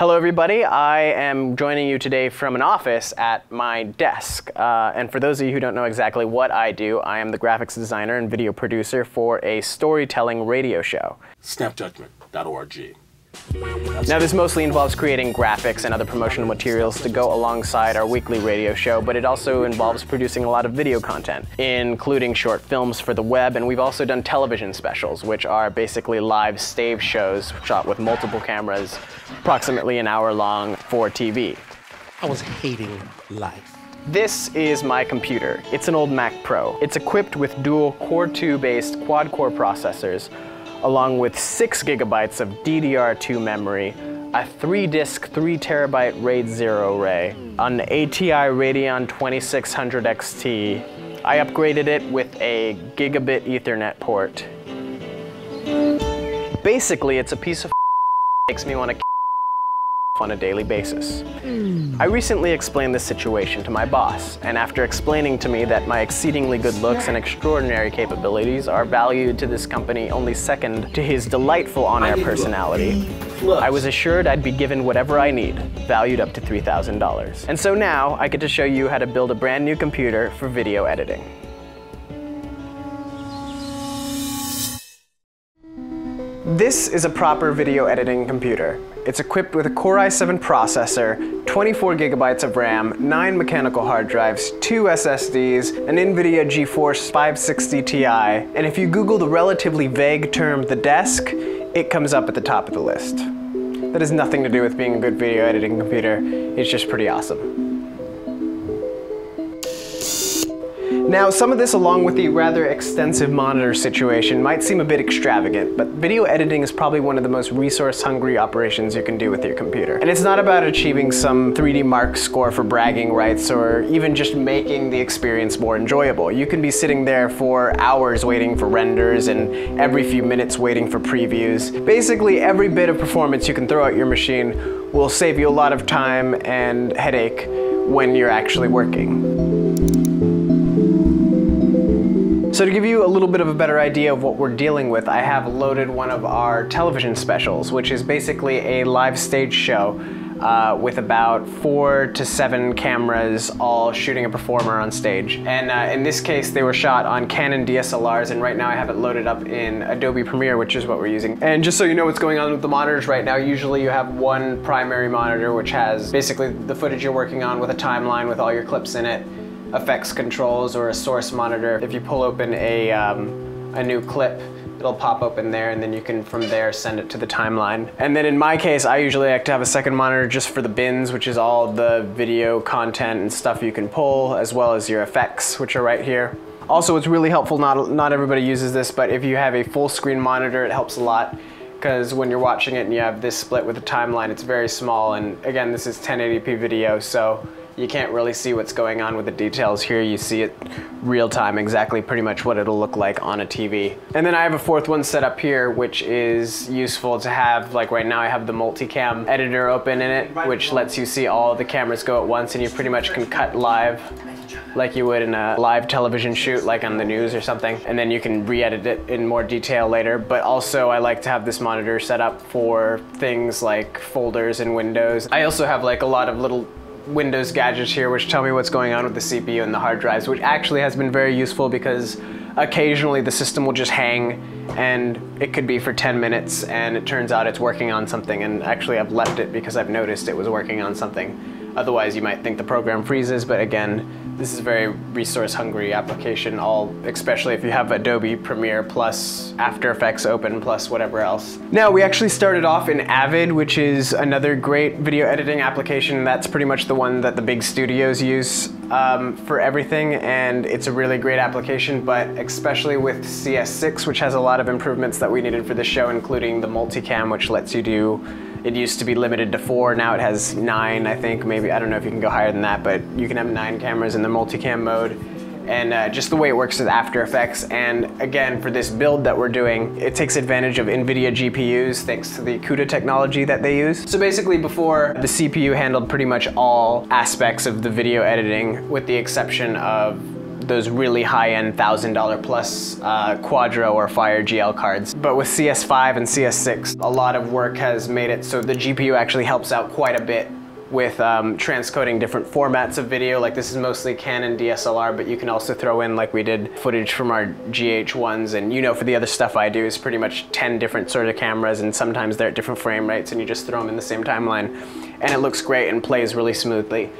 Hello everybody, I am joining you today from an office at my desk. And for those of you who don't know exactly what I do, I am the graphics designer and video producer for a storytelling radio show. Snapjudgment.org. Now this mostly involves creating graphics and other promotional materials to go alongside our weekly radio show, but it also involves producing a lot of video content, including short films for the web, and we've also done television specials, which are basically live stage shows shot with multiple cameras, approximately an hour long for TV. I was hating life. This is my computer. It's an old Mac Pro. It's equipped with dual Core 2 based quad-core processors, along with 6 gigabytes of DDR2 memory, a 3-disc, 3 terabyte RAID 0 array, an ATI Radeon 2600 XT. I upgraded it with a gigabit Ethernet port. Basically, it's a piece of that makes me want to kill on a daily basis. I recently explained this situation to my boss, and after explaining to me that my exceedingly good looks and extraordinary capabilities are valued to this company only second to his delightful on-air personality, I was assured I'd be given whatever I need, valued up to $3,000. And so now, I get to show you how to build a brand new computer for video editing. This is a proper video editing computer. It's equipped with a Core i7 processor, 24 gigabytes of RAM, 9 mechanical hard drives, 2 SSDs, an NVIDIA GeForce 560 Ti, and if you Google the relatively vague term, the desk, it comes up at the top of the list. That has nothing to do with being a good video editing computer, it's just pretty awesome. Now, some of this, along with the rather extensive monitor situation, might seem a bit extravagant, but video editing is probably one of the most resource-hungry operations you can do with your computer. And it's not about achieving some 3D Mark score for bragging rights or even just making the experience more enjoyable. You can be sitting there for hours waiting for renders and every few minutes waiting for previews. Basically, every bit of performance you can throw at your machine will save you a lot of time and headache when you're actually working. So to give you a little bit of a better idea of what we're dealing with, I have loaded one of our television specials, which is basically a live stage show with about 4 to 7 cameras all shooting a performer on stage. And in this case, they were shot on Canon DSLRs, and right now I have it loaded up in Adobe Premiere, which is what we're using. And just so you know what's going on with the monitors right now, usually you have one primary monitor, which has basically the footage you're working on with a timeline with all your clips in it, effects controls, or a source monitor. If you pull open a new clip, it'll pop open there, and then you can from there send it to the timeline. And then in my case, I usually like to have a second monitor just for the bins, which is all the video content and stuff you can pull, as well as your effects, which are right here. Also, it's really helpful, not everybody uses this, but if you have a full screen monitor, it helps a lot, because when you're watching it and you have this split with a timeline, it's very small, and again, this is 1080p video, so you can't really see what's going on with the details here. You see it real time, exactly pretty much what it'll look like on a TV. And then I have a fourth one set up here, which is useful to have. Like right now I have the multicam editor open in it, which lets you see all the cameras go at once, and you pretty much can cut live like you would in a live television shoot, like on the news or something. And then you can re-edit it in more detail later. But also I like to have this monitor set up for things like folders and windows. I also have like a lot of little Windows gadgets here which tell me what's going on with the CPU and the hard drives, which actually has been very useful because occasionally the system will just hang, and it could be for 10 minutes and it turns out it's working on something, and actually I've left it because I've noticed it was working on something. Otherwise you might think the program freezes, but again, this is a very resource hungry application, especially if you have Adobe Premiere plus After Effects open plus whatever else. Now we actually started off in Avid, which is another great video editing application. That's pretty much the one that the big studios use for everything, and it's a really great application, but especially with CS6, which has a lot of improvements that we needed for the show, including the multicam, which lets you do, it used to be limited to 4, now it has 9, I think, maybe, I don't know if you can go higher than that, but you can have 9 cameras in the multicam mode, and just the way it works with After Effects. And again, for this build that we're doing, it takes advantage of NVIDIA GPUs thanks to the CUDA technology that they use. So basically before, the CPU handled pretty much all aspects of the video editing with the exception of those really high-end $1,000 plus Quadro or Fire GL cards. But with CS5 and CS6, a lot of work has made it so the GPU actually helps out quite a bit with transcoding different formats of video. Like this is mostly Canon DSLR, but you can also throw in, like we did, footage from our GH1s, and you know, for the other stuff I do is pretty much 10 different sort of cameras, and sometimes they're at different frame rates and you just throw them in the same timeline and it looks great and plays really smoothly.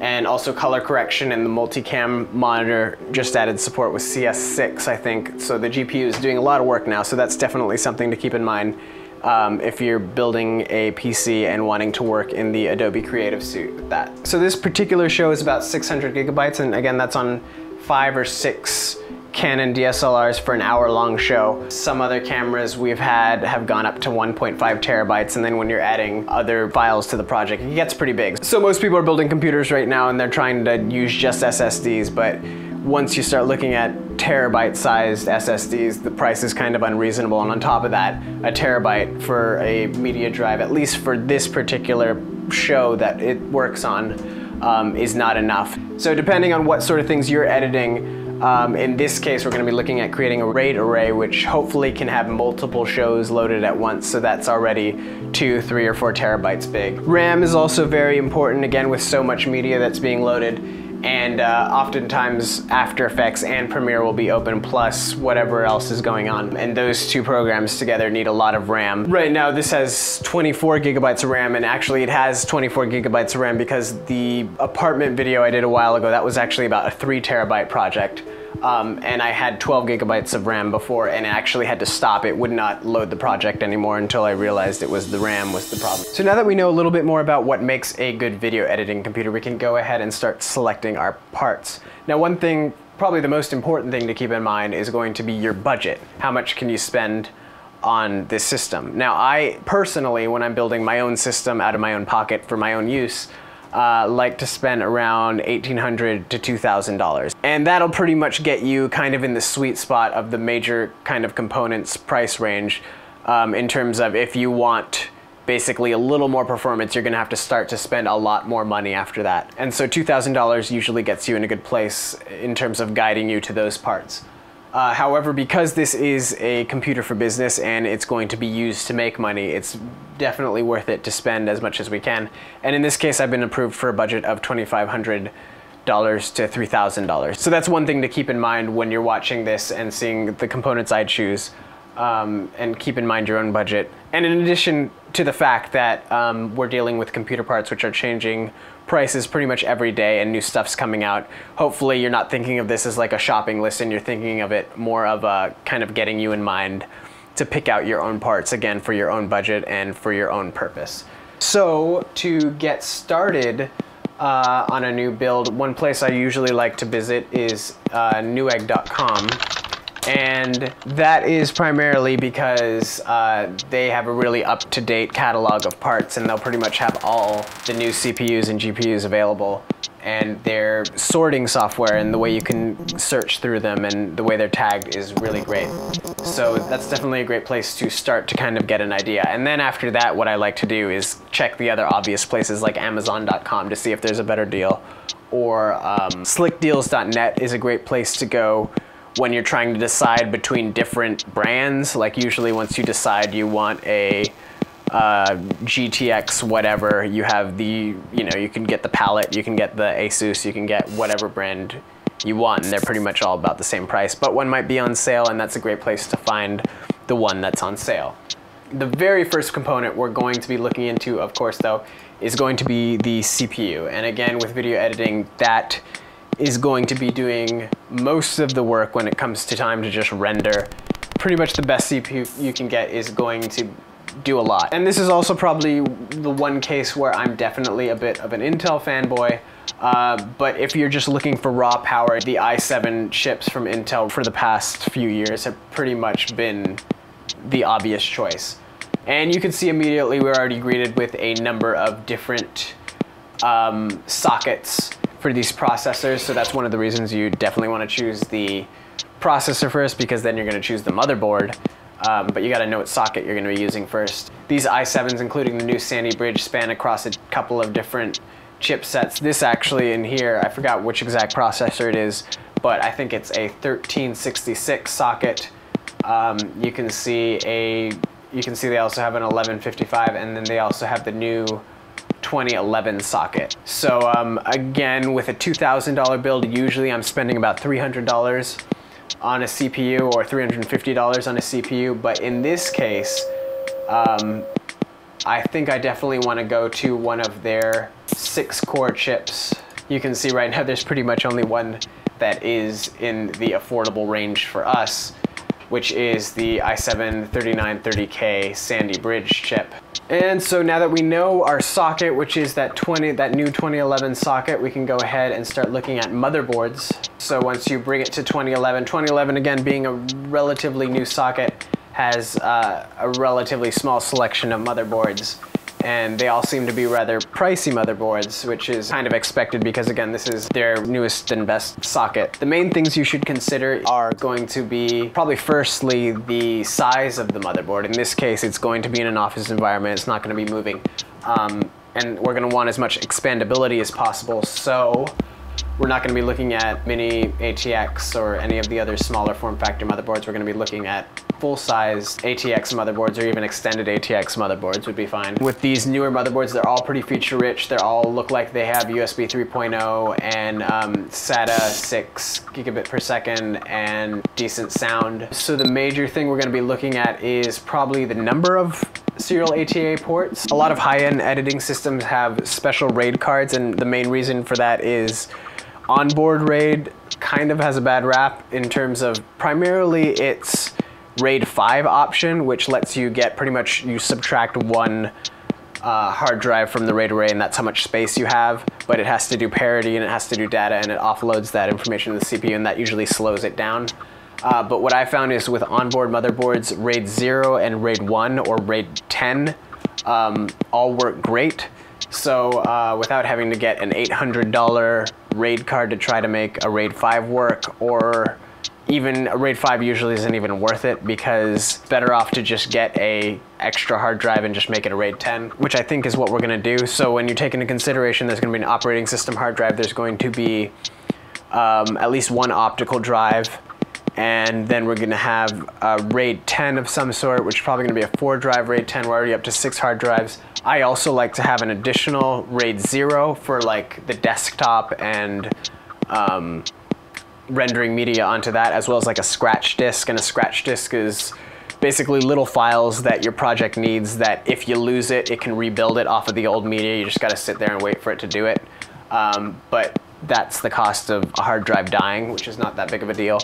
And also color correction and the multicam monitor just added support with CS6, I think. So the GPU is doing a lot of work now, so that's definitely something to keep in mind. If you're building a PC and wanting to work in the Adobe Creative Suite with that. So this particular show is about 600 gigabytes, and again, that's on 5 or 6 Canon DSLRs for an hour-long show. Some other cameras we've had have gone up to 1.5 terabytes, and then when you're adding other files to the project, it gets pretty big. So most people are building computers right now and they're trying to use just SSDs, but once you start looking at terabyte-sized SSDs, the price is kind of unreasonable. And on top of that, a terabyte for a media drive, at least for this particular show that it works on, is not enough. So depending on what sort of things you're editing, in this case, we're gonna be looking at creating a RAID array, which hopefully can have multiple shows loaded at once. So that's already 2, 3, or 4 terabytes big. RAM is also very important, again, with so much media that's being loaded. And oftentimes After Effects and Premiere will be open, plus whatever else is going on. And those two programs together need a lot of RAM. Right now this has 24 gigabytes of RAM, and actually it has 24 gigabytes of RAM because the apartment video I did a while ago, that was actually about a 3 terabyte project. And I had 12 gigabytes of RAM before, and I actually had to stop. It would not load the project anymore until I realized it was the RAM was the problem. So now that we know a little bit more about what makes a good video editing computer, we can go ahead and start selecting our parts. Now, one thing, probably the most important thing to keep in mind, is going to be your budget. How much can you spend on this system? Now, I personally, when I'm building my own system out of my own pocket for my own use, like to spend around $1,800 to $2,000. And that'll pretty much get you kind of in the sweet spot of the major kind of components price range, in terms of if you want basically a little more performance, you're gonna have to start to spend a lot more money after that. And so $2,000 usually gets you in a good place in terms of guiding you to those parts. However, because this is a computer for business and it's going to be used to make money, it's definitely worth it to spend as much as we can. And in this case, I've been approved for a budget of $2,500 to $3,000. So that's one thing to keep in mind when you're watching this and seeing the components I choose, and keep in mind your own budget. And in addition to the fact that we're dealing with computer parts which are changing prices pretty much every day and new stuff's coming out. Hopefully you're not thinking of this as like a shopping list, and you're thinking of it more of a kind of getting you in mind to pick out your own parts, again, for your own budget and for your own purpose. So to get started on a new build, one place I usually like to visit is Newegg.com. And that is primarily because they have a really up-to-date catalog of parts, and they'll pretty much have all the new CPUs and GPUs available, and their sorting software and the way you can search through them and the way they're tagged is really great. So that's definitely a great place to start to kind of get an idea. And then after that, what I like to do is check the other obvious places like Amazon.com to see if there's a better deal, or SlickDeals.net is a great place to go when you're trying to decide between different brands. Like usually once you decide you want a GTX whatever, you have the, you know, you can get the palette, you can get the Asus, you can get whatever brand you want, and they're pretty much all about the same price, but one might be on sale, and that's a great place to find the one that's on sale. The very first component we're going to be looking into, of course, though, is going to be the CPU. And again, with video editing, that is going to be doing most of the work when it comes to time to just render. Pretty much the best CPU you can get is going to do a lot. And this is also probably the one case where I'm definitely a bit of an Intel fanboy, but if you're just looking for raw power, the i7 chips from Intel for the past few years have pretty much been the obvious choice. And you can see immediately we're already greeted with a number of different sockets for these processors, so that's one of the reasons you definitely want to choose the processor first, because then you're going to choose the motherboard, but you got to know what socket you're going to be using first. These i7s, including the new Sandy Bridge, span across a couple of different chipsets. This actually in here, I forgot which exact processor it is, but I think it's a 1366 socket. You can see they also have an 1155, and then they also have the new 2011 socket. So again, with a $2,000 build, usually I'm spending about $300 on a CPU or $350 on a CPU, but in this case, I think I definitely want to go to one of their 6-core chips. You can see right now there's pretty much only one that is in the affordable range for us, which is the i7-3930K Sandy Bridge chip. And so now that we know our socket, which is that new 2011 socket, we can go ahead and start looking at motherboards. So once you bring it to 2011 again, being a relatively new socket, has a relatively small selection of motherboards, and they all seem to be rather pricey motherboards, which is kind of expected because, again, this is their newest and best socket. The main things you should consider are going to be probably firstly the size of the motherboard. In this case, it's going to be in an office environment. It's not going to be moving. And we're going to want as much expandability as possible, so we're not going to be looking at mini ATX or any of the other smaller form factor motherboards. We're going to be looking at full-size ATX motherboards, or even extended ATX motherboards would be fine. With these newer motherboards, they're all pretty feature-rich. They all look like they have USB 3.0 and SATA 6 gigabit per second and decent sound. So the major thing we're going to be looking at is probably the number of serial ATA ports. A lot of high-end editing systems have special RAID cards, and the main reason for that is onboard RAID kind of has a bad rap in terms of primarily its RAID 5 option, which lets you get pretty much, you subtract one hard drive from the RAID array, and that's how much space you have, but it has to do parity and it has to do data, and it offloads that information to the CPU, and that usually slows it down. But what I found is with onboard motherboards, RAID 0 and RAID 1 or RAID 10 all work great. So without having to get an $800 RAID card to try to make a RAID 5 work, or even a RAID 5 usually isn't even worth it, because better off to just get a extra hard drive and just make it a RAID 10, which I think is what we're going to do. So when you take into consideration there's going to be an operating system hard drive, there's going to be at least one optical drive, and then we're going to have a RAID 10 of some sort, which is probably going to be a 4-drive RAID 10. We're already up to 6 hard drives. I also like to have an additional RAID 0 for like the desktop and rendering media onto that, as well as like a scratch disk. And a scratch disk is basically little files that your project needs that if you lose it, it can rebuild it off of the old media. You just got to sit there and wait for it to do it. But that's the cost of a hard drive dying, which is not that big of a deal.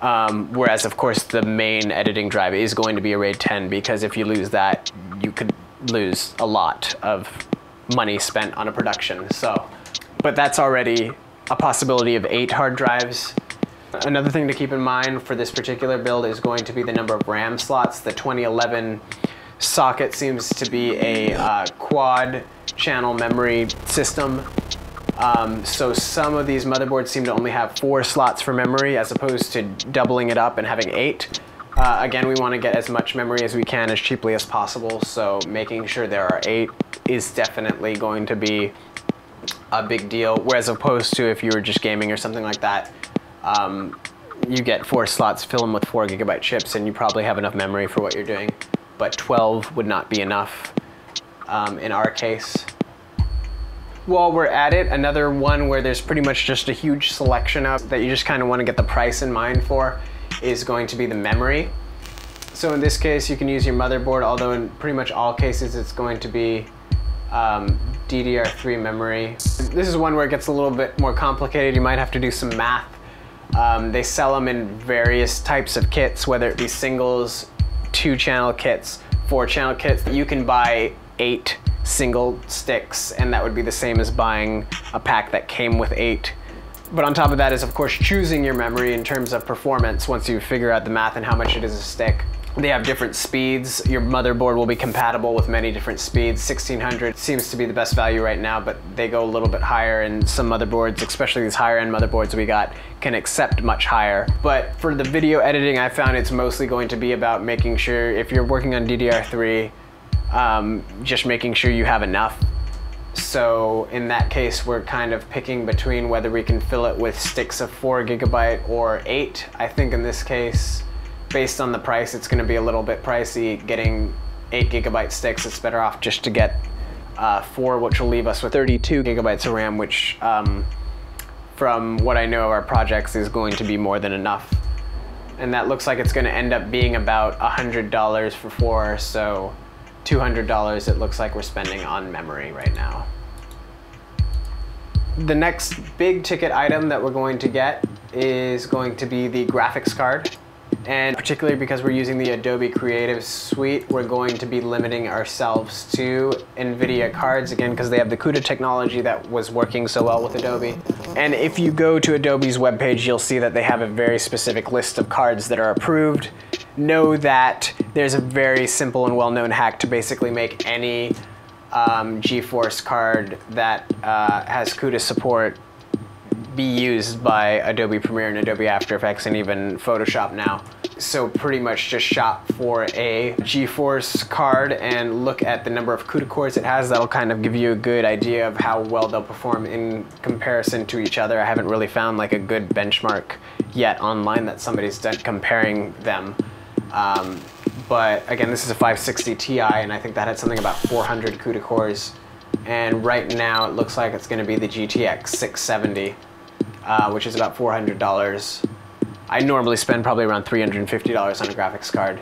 Whereas, of course, the main editing drive is going to be a RAID 10, because if you lose that, you could lose a lot of money spent on a production. So, but that's already a possibility of 8 hard drives. Another thing to keep in mind for this particular build is going to be the number of RAM slots. The 2011 socket seems to be a quad channel memory system. So some of these motherboards seem to only have 4 slots for memory, as opposed to doubling it up and having 8. Again, we want to get as much memory as we can as cheaply as possible, so making sure there are 8 is definitely going to be a big deal. Whereas opposed to if you were just gaming or something like that, you get 4 slots, fill them with 4 gigabyte chips, and you probably have enough memory for what you're doing, but 12 would not be enough in our case. While we're at it, another one where there's pretty much just a huge selection of that you just kind of want to get the price in mind for is going to be the memory. So in this case, you can use your motherboard, although in pretty much all cases it's going to be DDR3 memory. This is one where it gets a little bit more complicated. You might have to do some math. They sell them in various types of kits, whether it be singles, 2-channel kits, 4-channel kits. You can buy 8 single sticks, and that would be the same as buying a pack that came with 8. But on top of that is, of course, choosing your memory in terms of performance. Once you figure out the math and how much it is a stick, they have different speeds. Your motherboard will be compatible with many different speeds. 1600 seems to be the best value right now, but they go a little bit higher, and some motherboards, especially these higher end motherboards we got, can accept much higher. But for the video editing, I found it's mostly going to be about making sure if you're working on DDR3, just making sure you have enough. So in that case, we're kind of picking between whether we can fill it with sticks of 4 GB or 8. I think in this case, based on the price, it's going to be a little bit pricey getting 8 GB sticks. It's better off just to get 4, which will leave us with 32 GB of RAM, which from what I know of our projects is going to be more than enough. And that looks like it's going to end up being about $100 for 4, so $200 it looks like we're spending on memory right now. The next big ticket item that we're going to get is going to be the graphics card. And particularly because we're using the Adobe Creative Suite, we're going to be limiting ourselves to NVIDIA cards, again, because they have the CUDA technology that was working so well with Adobe. And if you go to Adobe's webpage, you'll see that they have a very specific list of cards that are approved. Know that there's a very simple and well-known hack to basically make any GeForce card that has CUDA support be used by Adobe Premiere and Adobe After Effects and even Photoshop now. So pretty much just shop for a GeForce card and look at the number of CUDA cores it has. That'll kind of give you a good idea of how well they'll perform in comparison to each other. I haven't really found like a good benchmark yet online that somebody's done comparing them. But again, this is a 560 Ti and I think that had something about 400 CUDA cores. And right now it looks like it's gonna be the GTX 670. Which is about $400. I normally spend probably around $350 on a graphics card.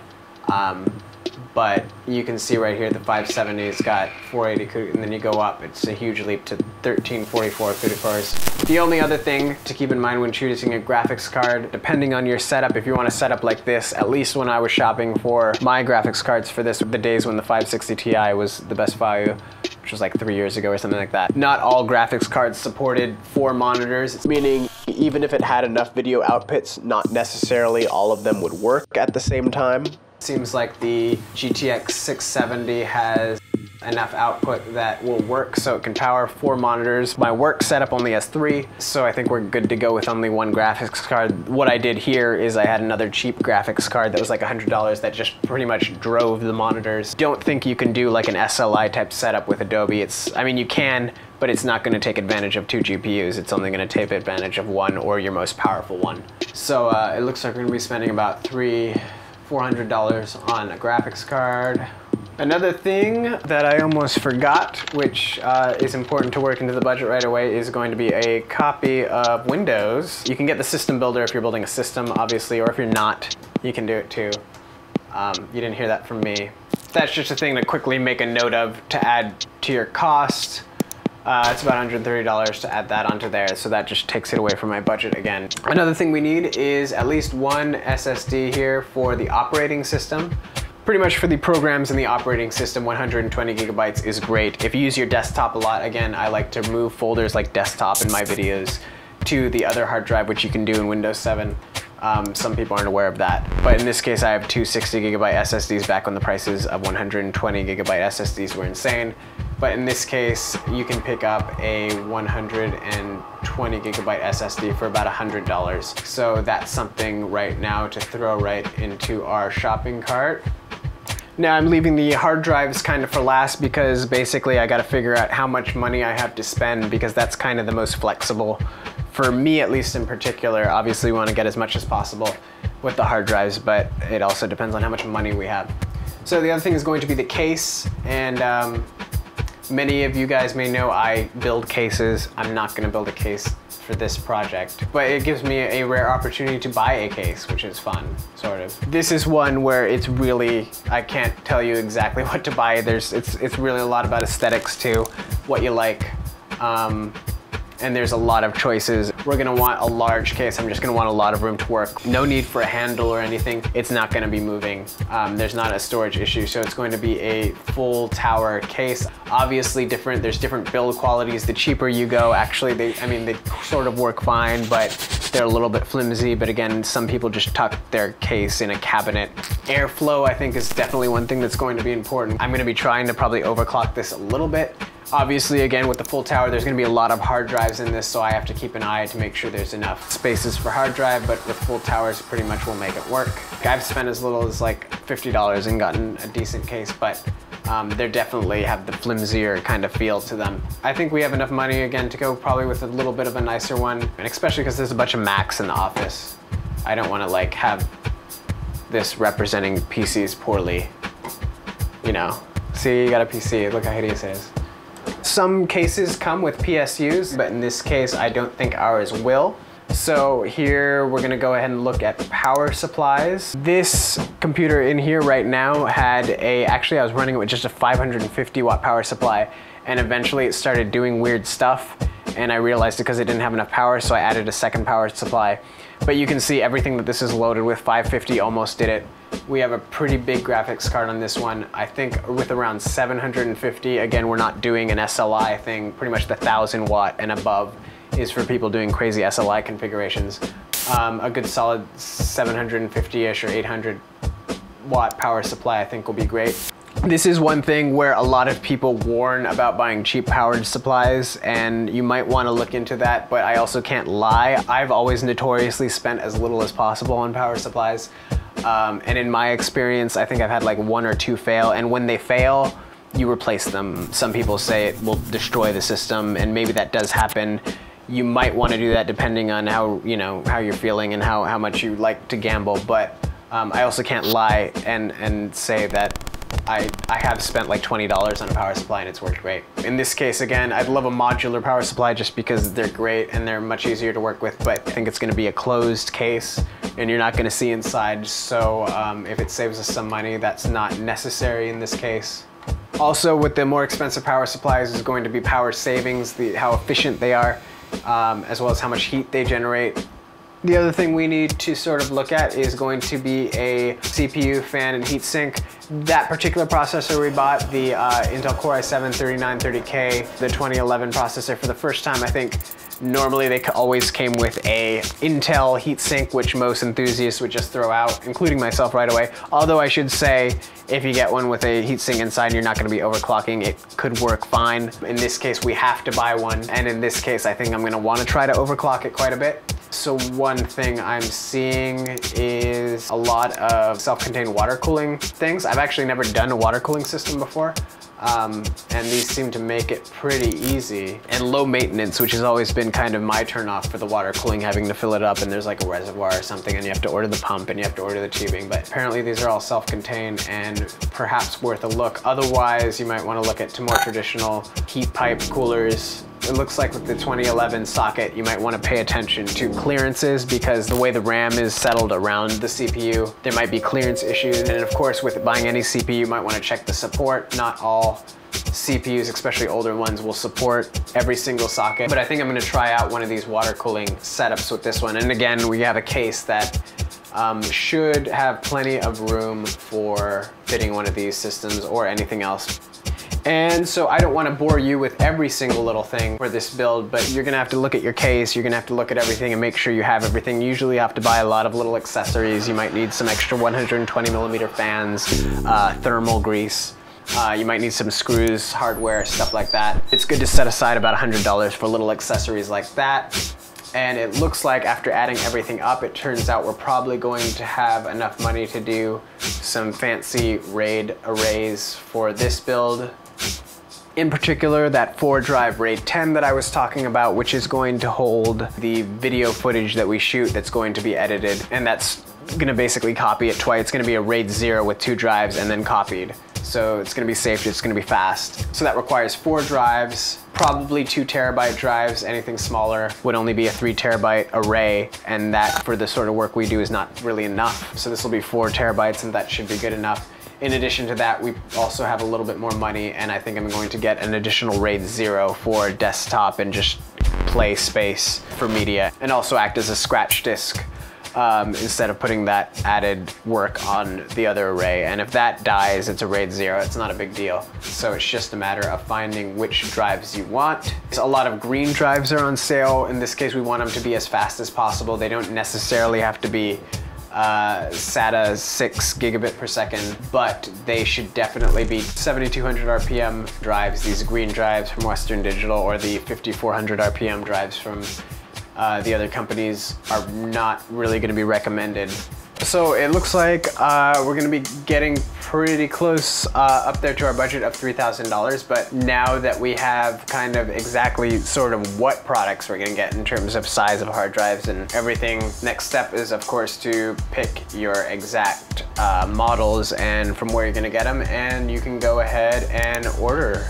But you can see right here the 570's got 480 CUDA, and then you go up, it's a huge leap to 1344 CUDA cores. The only other thing to keep in mind when choosing a graphics card, depending on your setup, if you want a setup like this, at least when I was shopping for my graphics cards for this, the days when the 560 Ti was the best value, which was like 3 years ago or something like that. Not all graphics cards supported 4 monitors, meaning even if it had enough video outputs, not necessarily all of them would work at the same time. Seems like the GTX 670 has enough output that will work, so it can power 4 monitors. My work setup only has 3, so I think we're good to go with only one graphics card. What I did here is I had another cheap graphics card that was like $100 that just pretty much drove the monitors. Don't think you can do like an SLI type setup with Adobe. I mean, you can, but it's not gonna take advantage of 2 GPUs. It's only gonna take advantage of 1 or your most powerful one. So it looks like we're gonna be spending about $400 on a graphics card. Another thing that I almost forgot, which is important to work into the budget right away, is going to be a copy of Windows. You can get the system builder if you're building a system, obviously, or if you're not, you can do it too. You didn't hear that from me. That's just a thing to quickly make a note of to add to your cost. It's about $130 to add that onto there, so that just takes it away from my budget again. Another thing we need is at least one SSD here for the operating system. Pretty much for the programs in the operating system, 120 GB is great. If you use your desktop a lot, again, I like to move folders like desktop in my videos to the other hard drive, which you can do in Windows 7. Some people aren't aware of that. But in this case, I have 2 60 GB SSDs back when the prices of 120 GB SSDs were insane. But in this case, you can pick up a 120 GB SSD for about $100. So that's something right now to throw right into our shopping cart. Now I'm leaving the hard drives kind of for last because basically I gotta figure out how much money I have to spend because that's kind of the most flexible. For me, at least in particular, obviously we want to get as much as possible with the hard drives, but it also depends on how much money we have. So the other thing is going to be the case, and many of you guys may know I build cases. I'm not going to build a case for this project, but it gives me a rare opportunity to buy a case, which is fun, sort of. This is one where it's really, I can't tell you exactly what to buy. It's really a lot about aesthetics too, what you like. And there's a lot of choices. We're gonna want a large case. I'm just gonna want a lot of room to work. No need for a handle or anything. It's not gonna be moving. There's not a storage issue, so it's going to be a full tower case. Obviously different, there's different build qualities. The cheaper you go, actually, they sort of work fine, but they're a little bit flimsy. But again, some people just tuck their case in a cabinet. Airflow, I think, is definitely one thing that's going to be important. I'm gonna be trying to probably overclock this a little bit. Obviously, again, with the full tower, there's going to be a lot of hard drives in this, so I have to keep an eye to make sure there's enough spaces for hard drive, but with full towers, pretty much we'll make it work. I've spent as little as like $50 and gotten a decent case, but They definitely have the flimsier kind of feel to them. I think we have enough money again to go probably with a little bit of a nicer one, and especially because there's a bunch of Macs in the office. I don't want to like have this representing PCs poorly, you know. See, you got a PC, look how hideous it is. Some cases come with PSUs, but in this case, I don't think ours will. So here we're gonna go ahead and look at power supplies. This computer in here right now had a, actually I was running it with just a 550 watt power supply, and eventually it started doing weird stuff, and I realized it because it didn't have enough power, so I added a second power supply. But you can see everything that this is loaded with, 550 almost did it. We have a pretty big graphics card on this one. I think with around 750, again, we're not doing an SLI thing, pretty much the 1000 watt and above is for people doing crazy SLI configurations. A good solid 750-ish or 800 watt power supply I think will be great. This is one thing where a lot of people warn about buying cheap powered supplies, and you might want to look into that, but I also can't lie. I've always notoriously spent as little as possible on power supplies. And in my experience, I think I've had like one or two fail, and when they fail, you replace them. Some people say it will destroy the system, and maybe that does happen. You might want to do that depending on how, you know, how you're feeling and how much you like to gamble. But I also can't lie and say that I have spent like $20 on a power supply and it's worked great. In this case, again, I'd love a modular power supply just because they're great and they're much easier to work with, but I think it's going to be a closed case and you're not going to see inside. So if it saves us some money, that's not necessary in this case. Also, with the more expensive power supplies is going to be power savings, how efficient they are, as well as how much heat they generate. The other thing we need to sort of look at is going to be a CPU, fan, and heatsink. That particular processor we bought, the Intel Core i7-3930K, the 2011 processor for the first time, I think. Normally they always came with a Intel heatsink, which most enthusiasts would just throw out, including myself right away. Although I should say, if you get one with a heatsink inside, you're not gonna be overclocking. It could work fine. In this case, we have to buy one. And in this case, I think I'm gonna wanna try to overclock it quite a bit. So one thing I'm seeing is a lot of self-contained water cooling things. I've actually never done a water cooling system before. And these seem to make it pretty easy and low maintenance, which has always been kind of my turnoff for the water cooling, having to fill it up and there's like a reservoir or something and you have to order the pump and you have to order the tubing. But apparently these are all self-contained and perhaps worth a look. Otherwise, you might want to look at more traditional heat pipe coolers. It looks like with the 2011 socket, you might want to pay attention to clearances because the way the RAM is settled around the CPU, there might be clearance issues. And of course, with buying any CPU, you might want to check the support. Not all CPUs, especially older ones, will support every single socket. But I think I'm going to try out one of these water cooling setups with this one. And again, we have a case that should have plenty of room for fitting one of these systems or anything else. And so I don't want to bore you with every single little thing for this build, but you're going to have to look at your case, you're going to have to look at everything and make sure you have everything. You usually have to buy a lot of little accessories. You might need some extra 120 millimeter fans, thermal grease. You might need some screws, hardware, stuff like that. It's good to set aside about $100 for little accessories like that. And it looks like after adding everything up, it turns out we're probably going to have enough money to do some fancy RAID arrays for this build. In particular, that 4-drive RAID 10 that I was talking about, which is going to hold the video footage that we shoot that's going to be edited, and that's gonna basically copy it twice. It's gonna be a RAID 0 with 2 drives and then copied. So it's gonna be safe, it's gonna be fast. So that requires 4 drives, probably 2 terabyte drives. Anything smaller would only be a 3 terabyte array, and that for the sort of work we do is not really enough. So this will be 4 terabytes, and that should be good enough. In addition to that, we also have a little bit more money, and I think I'm going to get an additional RAID 0 for desktop and just play space for media, and also act as a scratch disk instead of putting that added work on the other array. And if that dies, it's a RAID 0, it's not a big deal. So it's just a matter of finding which drives you want. So a lot of green drives are on sale. In this case, we want them to be as fast as possible. They don't necessarily have to be SATA 6 gigabit per second, but they should definitely be 7200 RPM drives, these green drives from Western Digital, or the 5400 RPM drives from the other companies are not really going to be recommended. So it looks like we're gonna be getting pretty close up there to our budget of $3,000, but now that we have kind of exactly sort of what products we're gonna get in terms of size of hard drives and everything, next step is of course to pick your exact models and from where you're gonna get them, and you can go ahead and order